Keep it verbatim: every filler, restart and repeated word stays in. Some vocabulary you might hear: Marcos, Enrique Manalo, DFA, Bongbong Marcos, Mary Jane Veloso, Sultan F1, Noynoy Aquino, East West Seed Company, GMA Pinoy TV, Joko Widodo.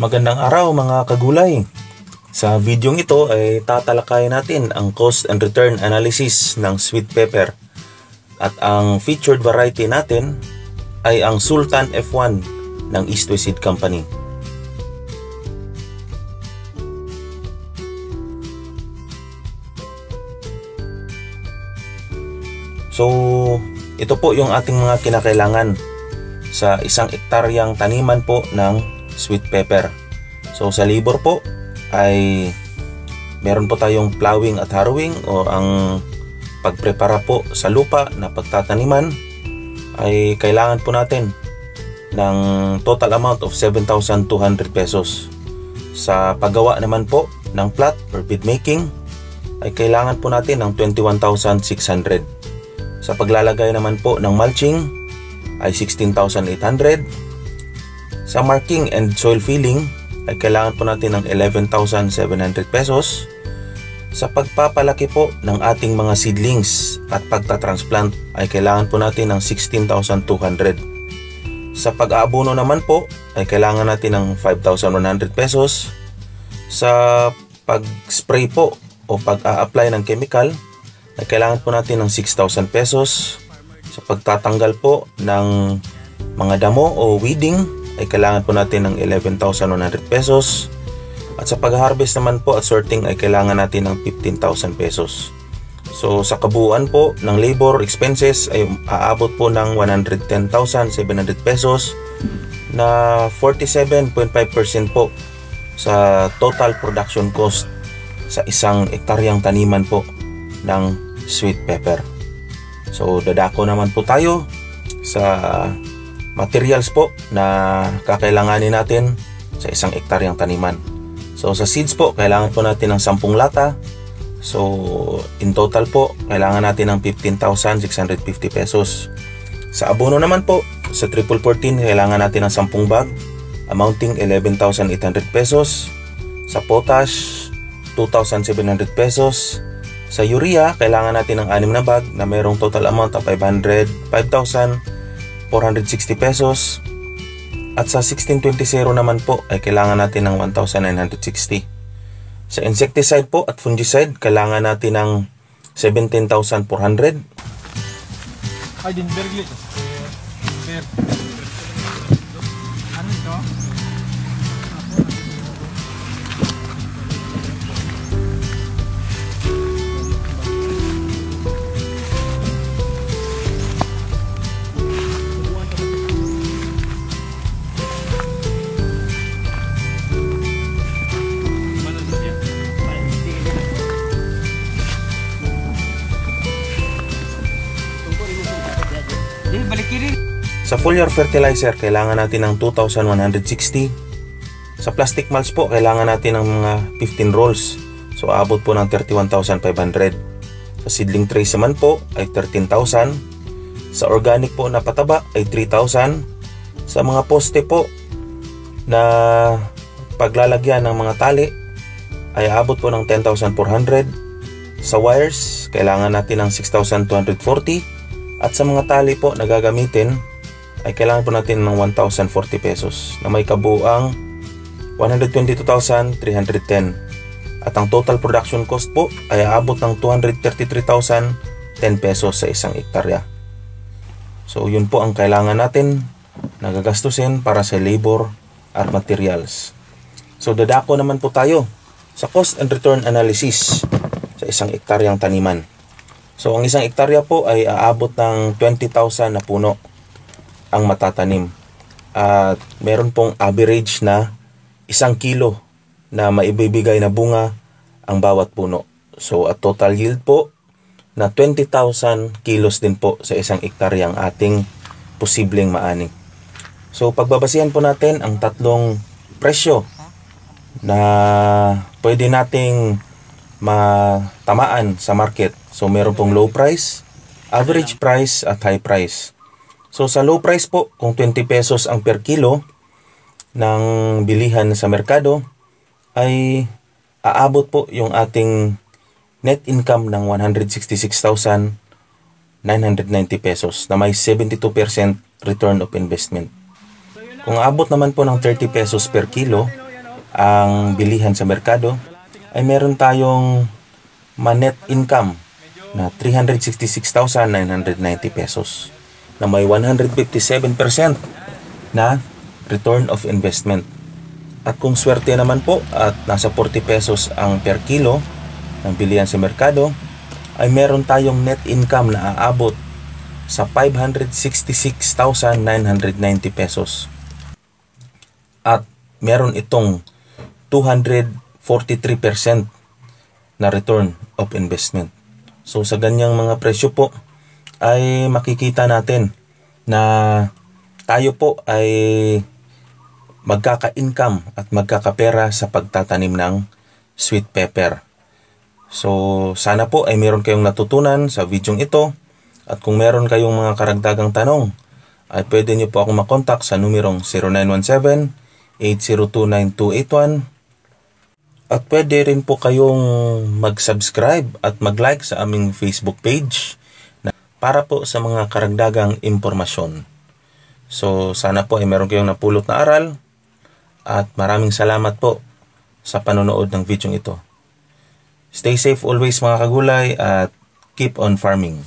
Magandang araw mga kagulay! Sa videong ito ay tatalakayin natin ang cost and return analysis ng sweet pepper. At ang featured variety natin ay ang Sultan F one ng East West Seed Company. So, ito po yung ating mga kinakailangan sa isang ektaryang taniman po ng sweet pepper. So sa labor po ay meron po tayong plowing at harrowing, o ang pagprepara po sa lupa na pagtataniman, ay kailangan po natin ng total amount of seven thousand two hundred pesos. Sa paggawa naman po ng plot or bed making ay kailangan po natin ng twenty-one thousand six hundred. Sa paglalagay naman po ng mulching ay sixteen thousand eight hundred. Sa marking and soil filling ay kailangan po natin ng eleven thousand seven hundred pesos. Sa pagpapalaki po ng ating mga seedlings at pagtatransplant ay kailangan po natin ng sixteen thousand two hundred. Sa pag-aabono naman po ay kailangan natin ng five thousand one hundred pesos. Sa pag-spray po o pag-a-apply ng chemical ay kailangan po natin ng six thousand pesos. Sa pagtatanggal po ng mga damo o weeding ay kailangan po natin ng eleven thousand one hundred pesos. At sa pag-harvest naman po at sorting ay kailangan natin ng fifteen thousand pesos. So sa kabuuan po ng labor expenses ay aabot po ng one hundred ten thousand seven hundred pesos na forty-seven point five percent po sa total production cost sa isang ektaryang taniman po ng sweet pepper. So dadako naman po tayo sa materials po na kakailanganin natin sa isang ektaryang taniman. So sa seeds po, kailangan po natin ng sampung lata. So in total po, kailangan natin ng fifteen thousand six hundred fifty pesos. Sa abono naman po, sa triple fourteen, kailangan natin ng sampung bag, amounting eleven thousand eight hundred pesos. Sa potash, two thousand seven hundred pesos. Sa urea, kailangan natin ng anim na bag na mayroong total amount of five hundred, five thousand four hundred sixty pesos. At sa sixteen twenty naman po ay kailangan natin ng one thousand nine hundred sixty. Sa insecticide po at fungicide, kailangan natin ng seventeen thousand four hundred. Sa foliar fertilizer, kailangan natin ng two thousand one hundred sixty. Sa plastic mulch po, kailangan natin ng mga fifteen rolls. So, aabot po ng thirty-one thousand five hundred. Sa seedling trays naman po, ay thirteen thousand. Sa organic po na pataba, ay three thousand. Sa mga poste po, na paglalagyan ng mga tali, ay aabot po ng ten thousand four hundred. Sa wires, kailangan natin ng six thousand two hundred forty. At sa mga tali po na gagamitin, ay kailangan po natin ng one thousand forty pesos na may kabuuang one hundred twenty-two thousand three hundred ten. At ang total production cost po ay aabot ng two hundred thirty-three thousand ten pesos sa isang hektarya. So yun po ang kailangan natin na gagastusin para sa labor at materials. So dadako naman po tayo sa cost and return analysis sa isang hektaryang taniman. So ang isang hektarya po ay aabot ng twenty thousand na puno ang matatanim, at meron pong average na isang kilo na maibibigay na bunga ang bawat puno. So at total yield po na twenty thousand kilos din po sa isang hektaryang ating posibleng maanik. So pagbabasihan po natin ang tatlong presyo na pwede nating matamaan sa market. So meron pong low price, average price at high price. So sa low price po, kung twenty pesos ang per kilo ng bilihan sa merkado, ay aabot po yung ating net income ng one hundred sixty-six thousand nine hundred ninety pesos na may seventy-two percent return of investment. Kung aabot naman po ng thirty pesos per kilo, ang bilihan sa merkado, ay meron tayong net income na three hundred sixty-six thousand nine hundred ninety pesos na may one hundred fifty-seven percent na return of investment. At kung swerte naman po at nasa forty pesos ang per kilo ng bilihan sa merkado, ay meron tayong net income na aabot sa five hundred sixty-six thousand nine hundred ninety pesos. At meron itong two hundred forty-three percent na return of investment. So sa ganyang mga presyo po ay makikita natin na tayo po ay magkaka-income at magkakapera sa pagtatanim ng sweet pepper. So sana po ay meron kayong natutunan sa video ito, at kung meron kayong mga karagdagang tanong ay pwede nyo po akong makontak sa numerong zero nine one seven, eight zero two, nine two eight one. At pwede rin po kayong mag-subscribe at mag-like sa aming Facebook page para po sa mga karagdagang impormasyon. So sana po ay meron kayong napulot na aral, at maraming salamat po sa panonood ng video ito. Stay safe always mga kagulay, at keep on farming.